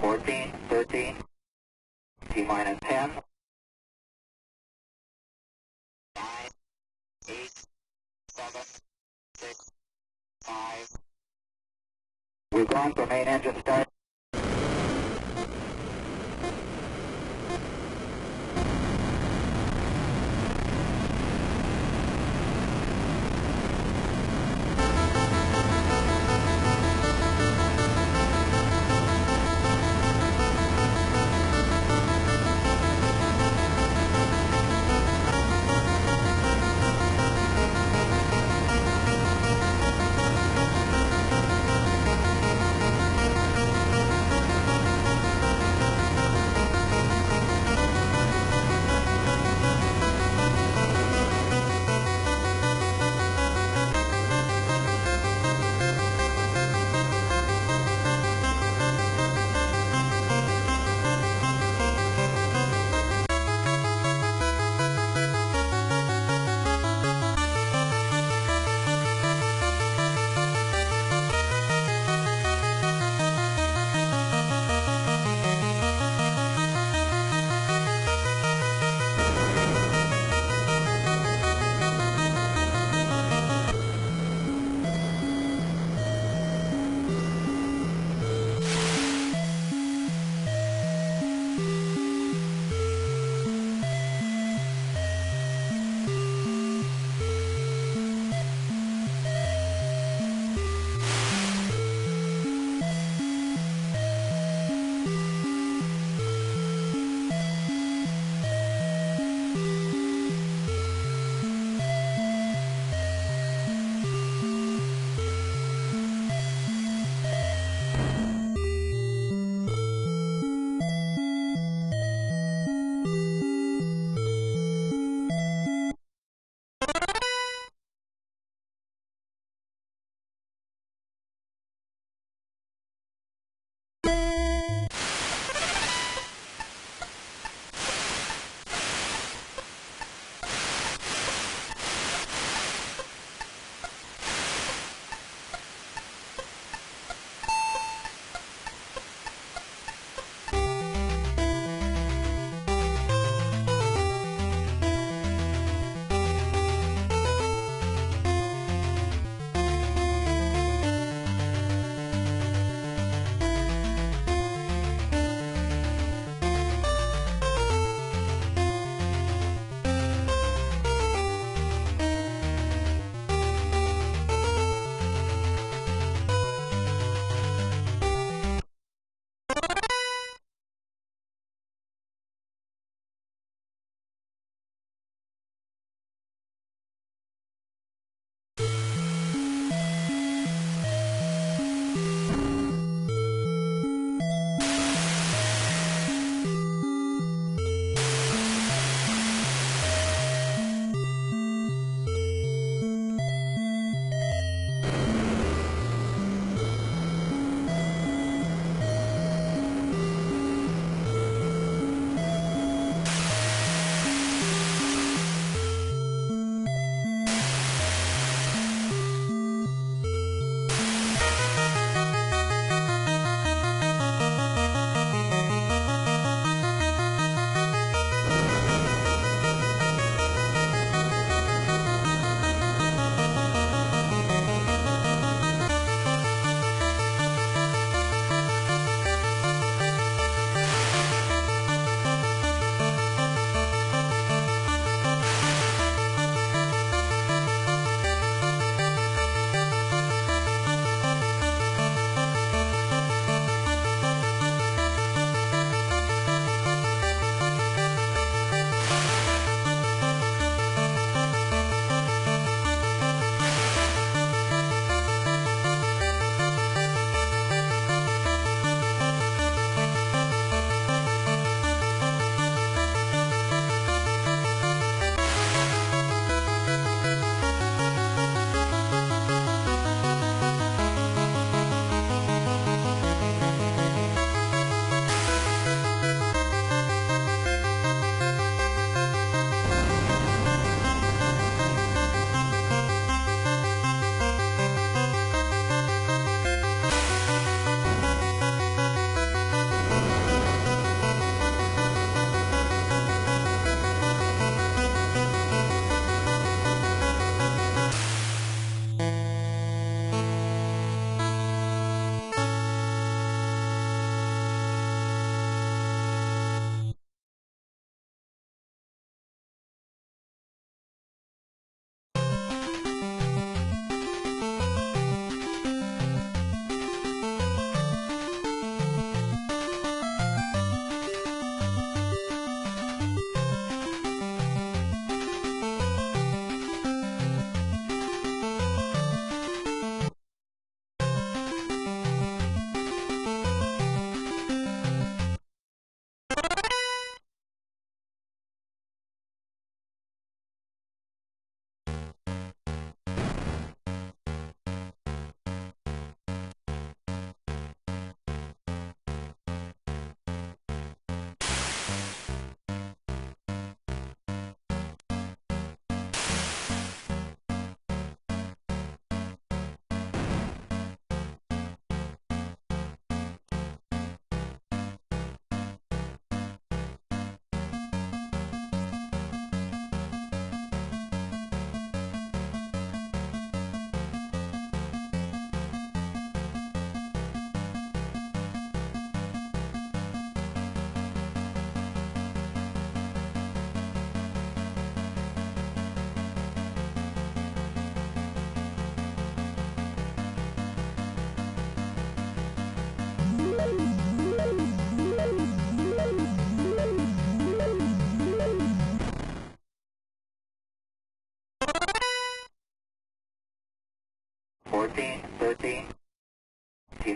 14, 13, T minus 10, 9, 8, 7, 6, 5. We've gone for main engine start.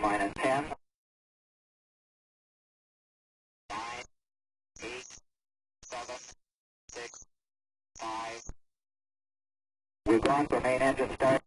minus 10. 9, 8, 7, 6, 5. We've gone for main engine start.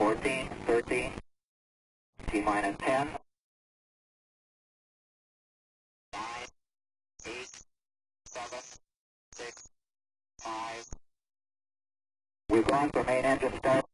14, 13, T minus 10, 9, 8, 7, 6, 5. We've gone for main engine start.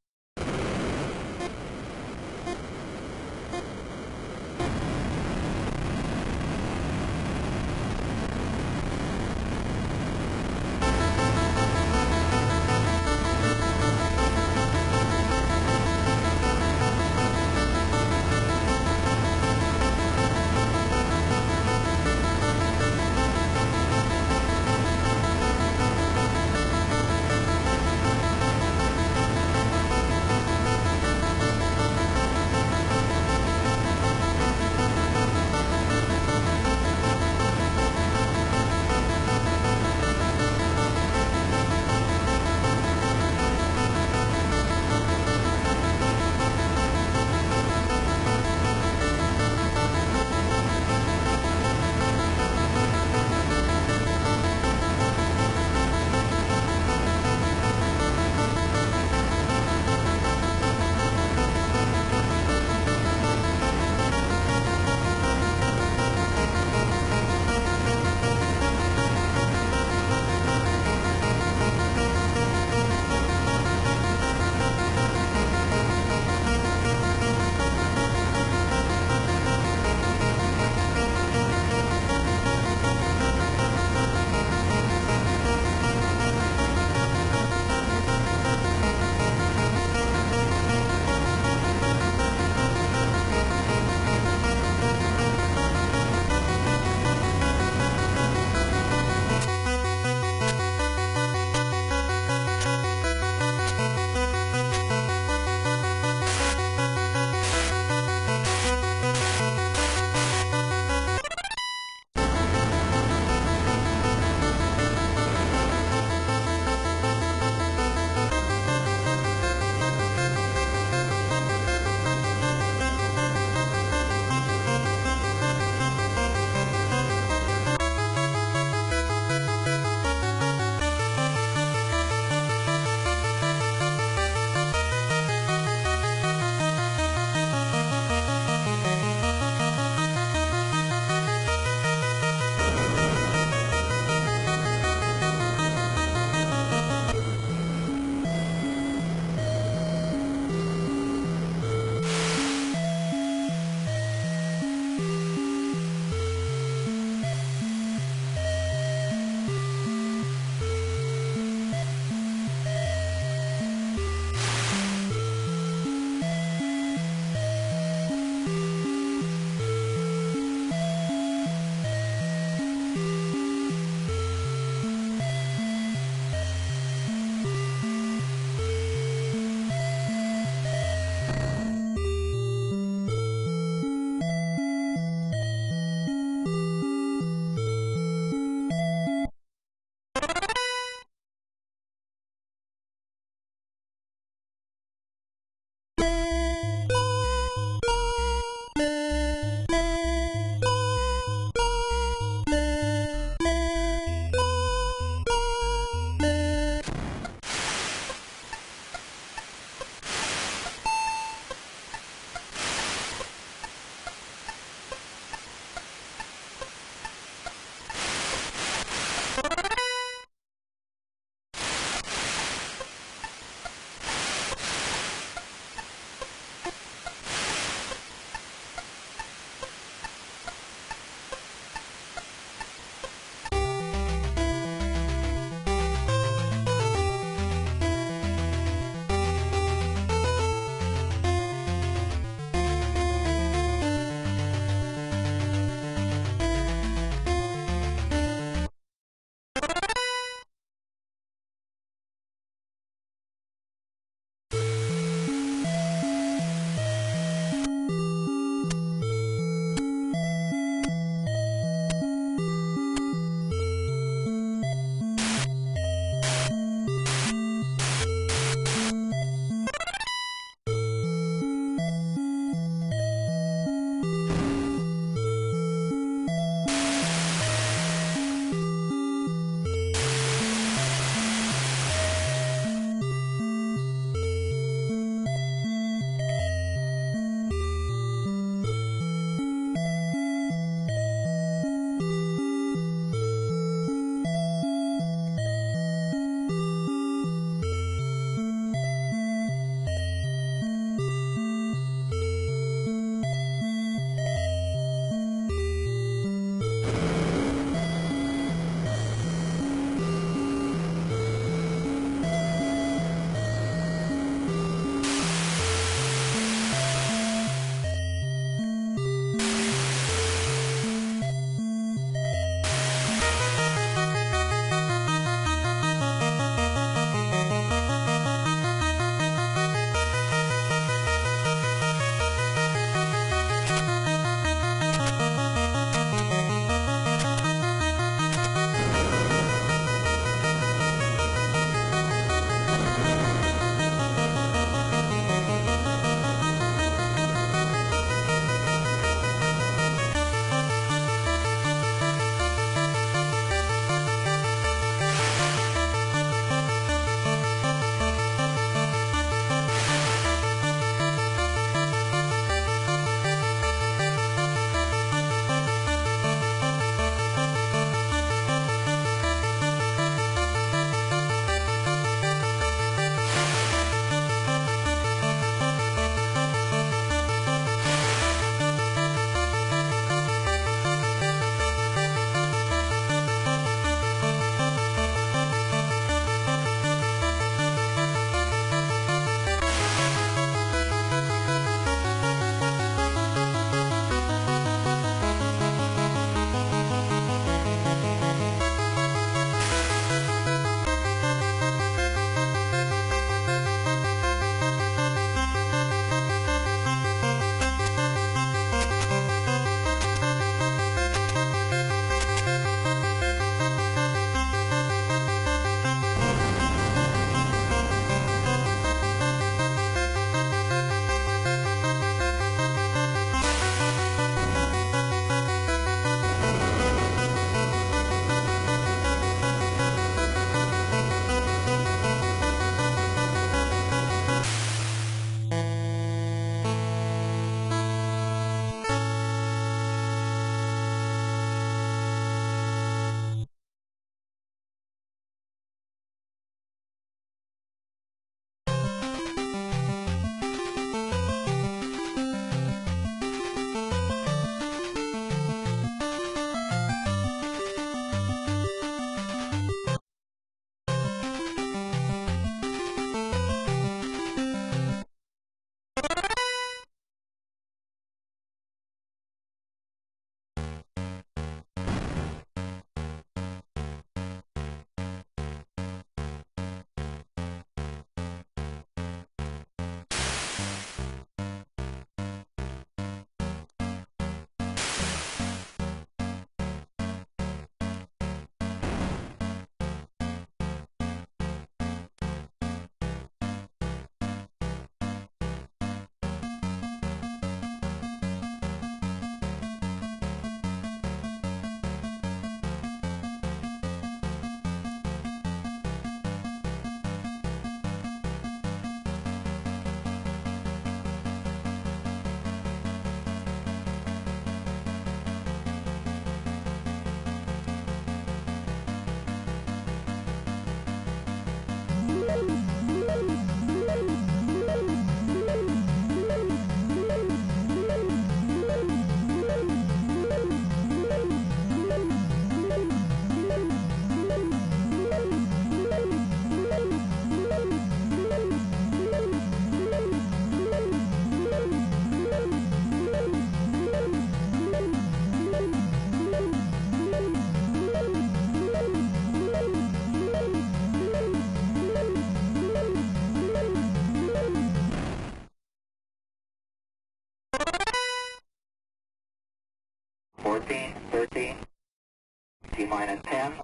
minus 10. 9,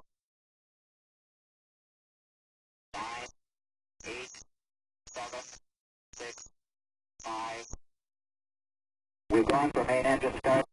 8, 7, 6, 5. We've gone for main engine start.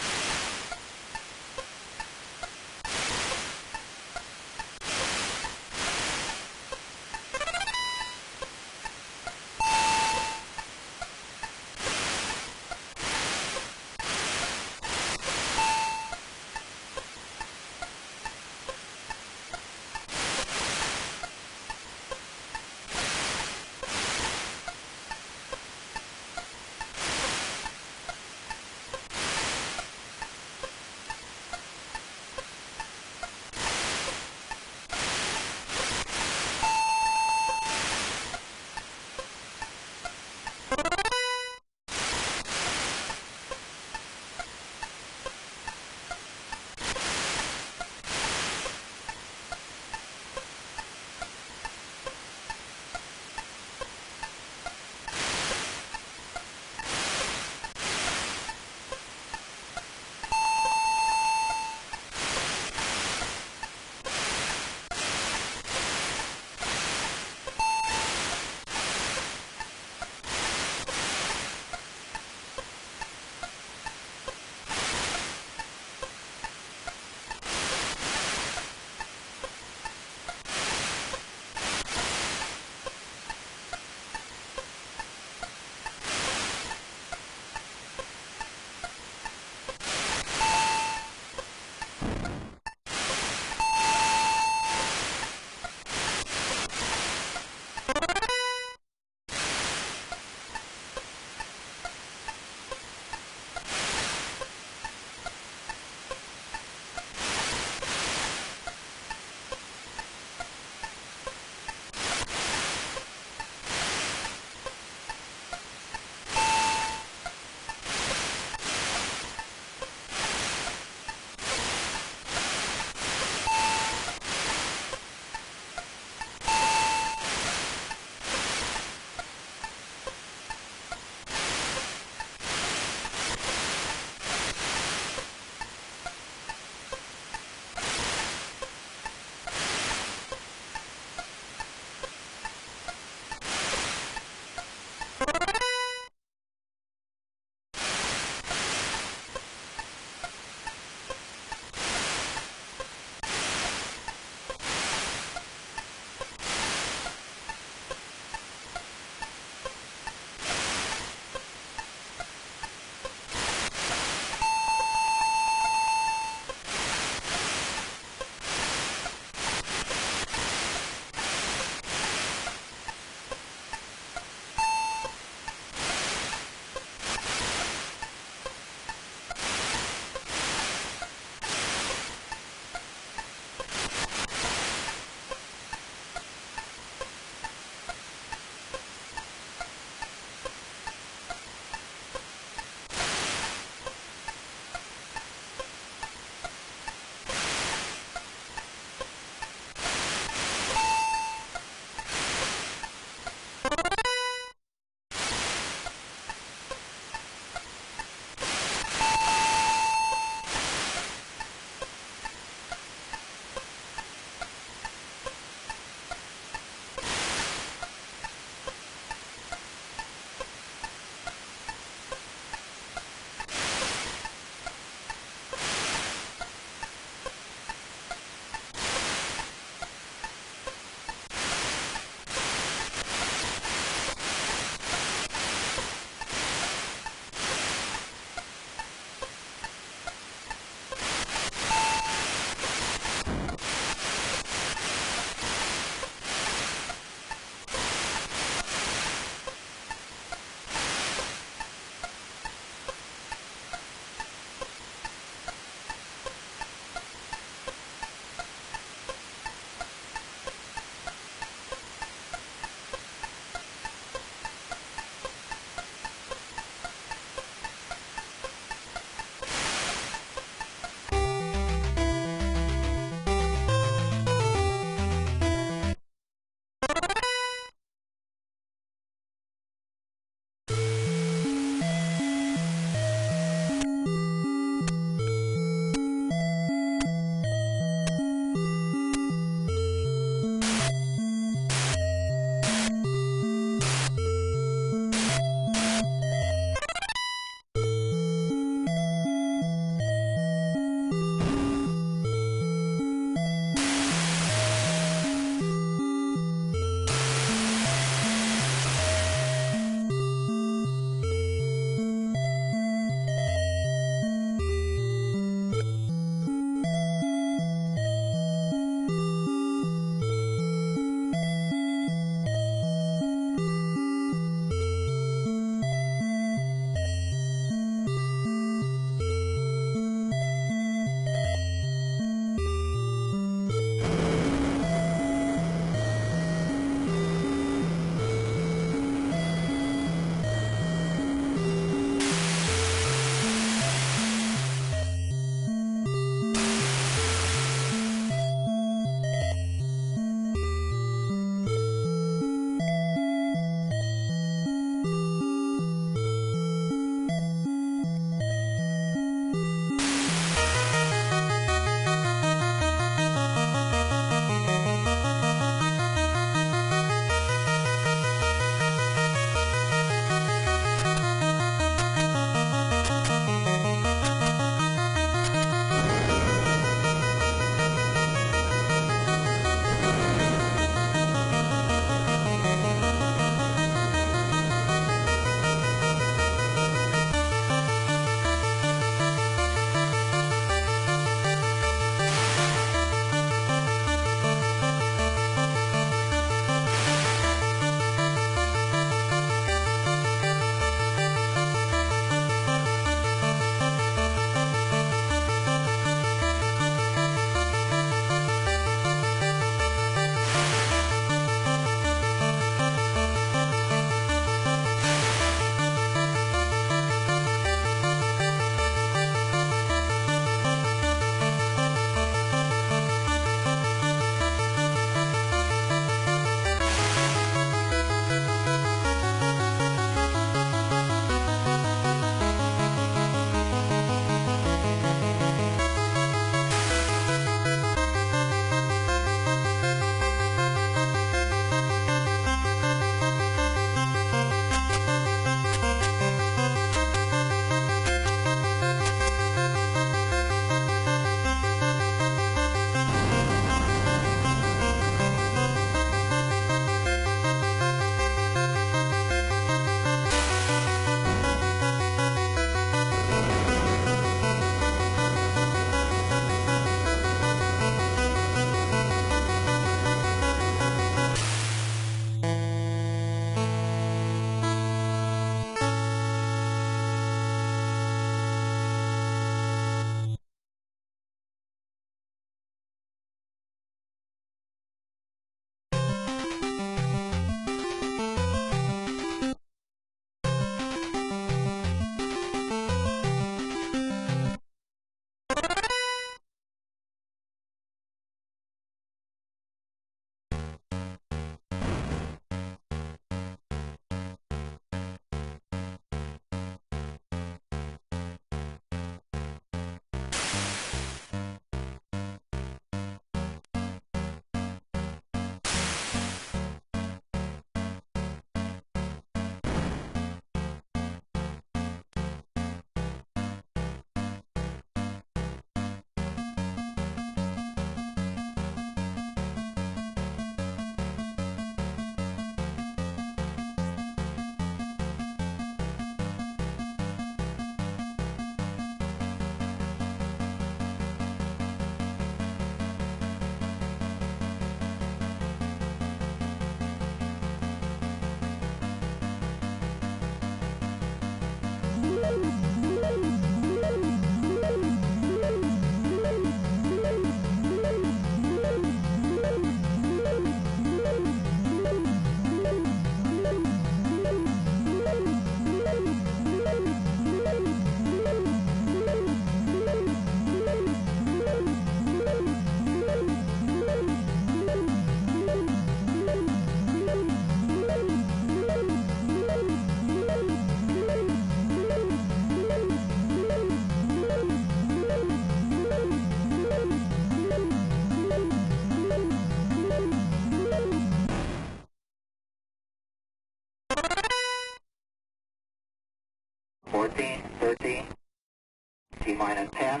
T minus 10.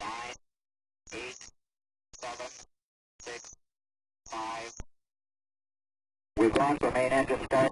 9, 8, 7, 6, 5. We've gone to main engine start.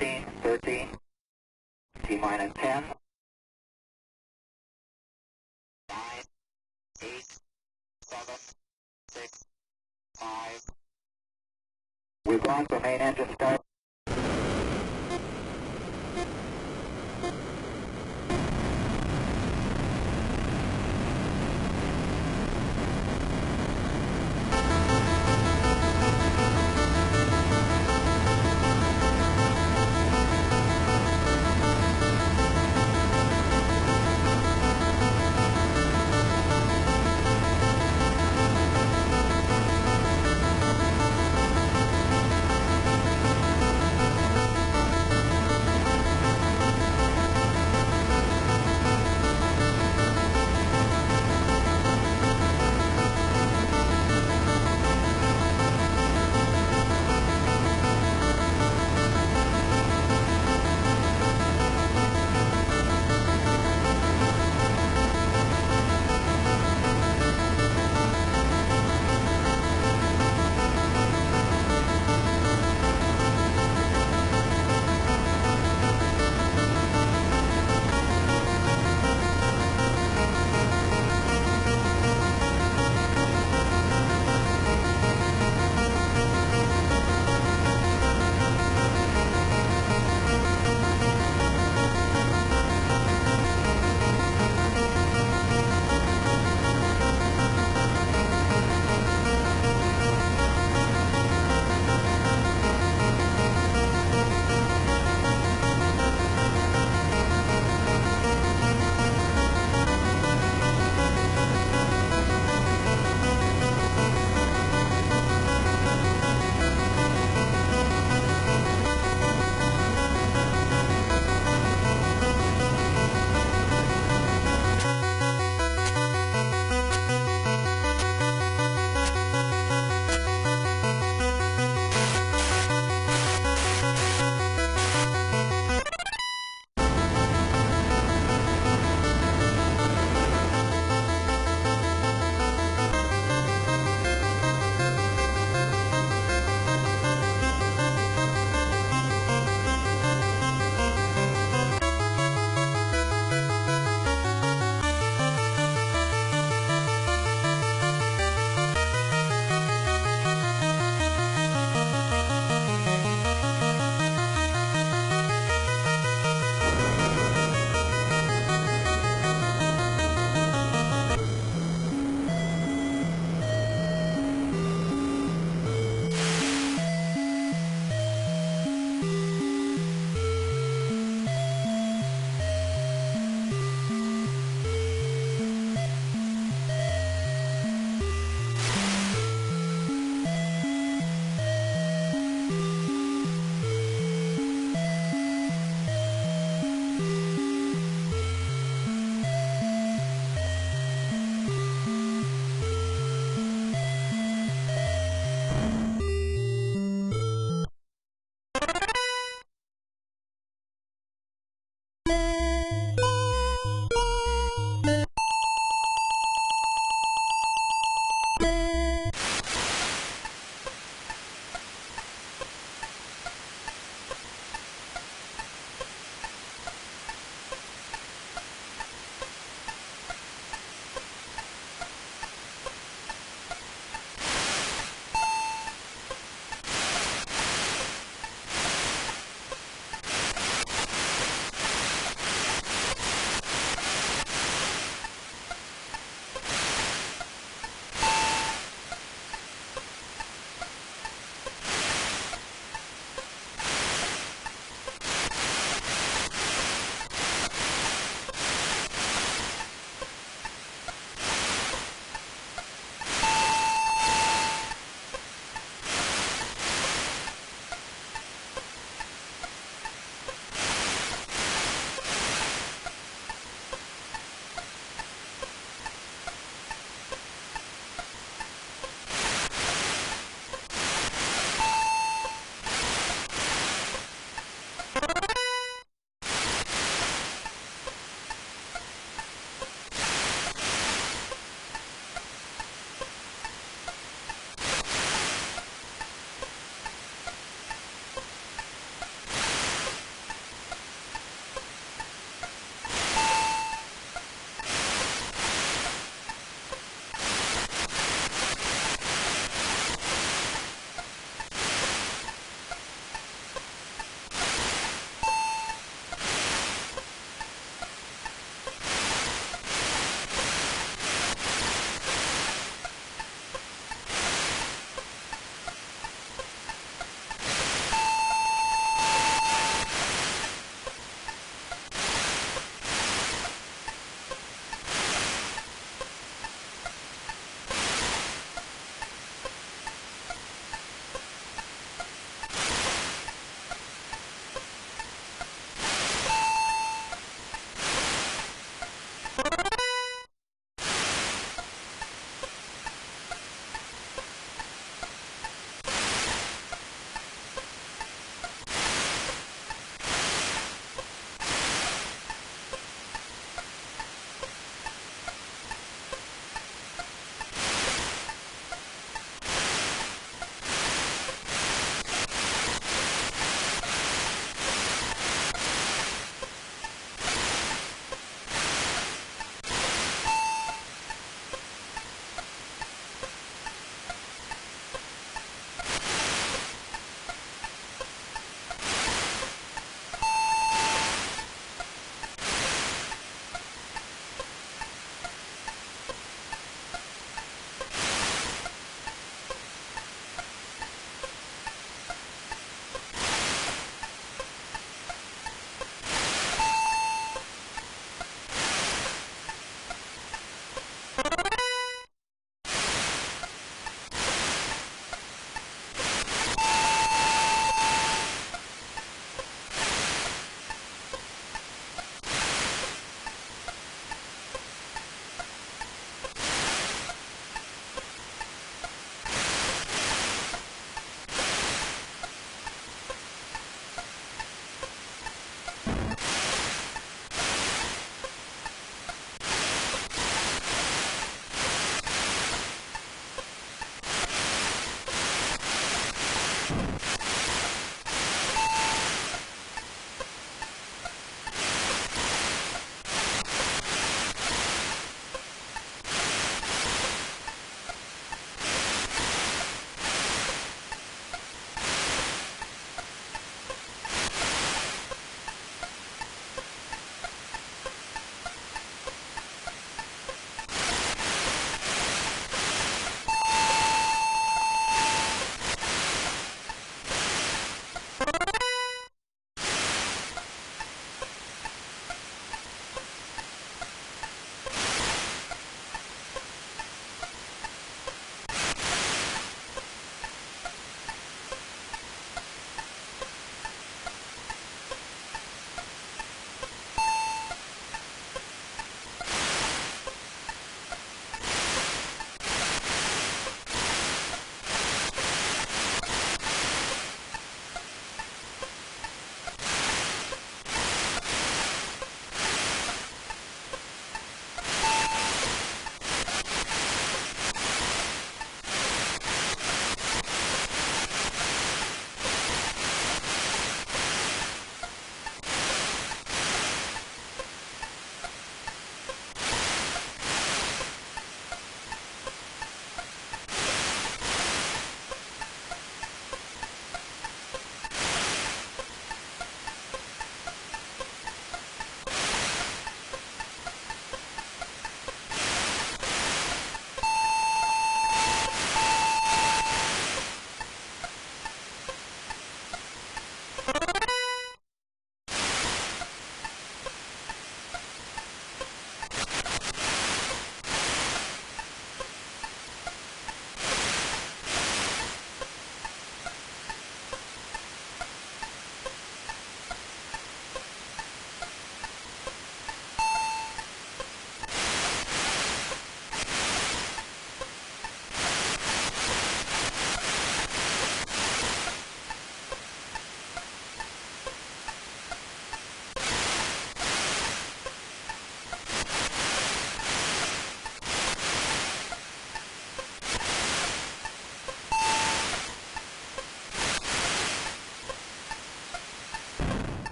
15, 13, T minus 10, 9, 8, 7, 6, 5. We've gone for main engine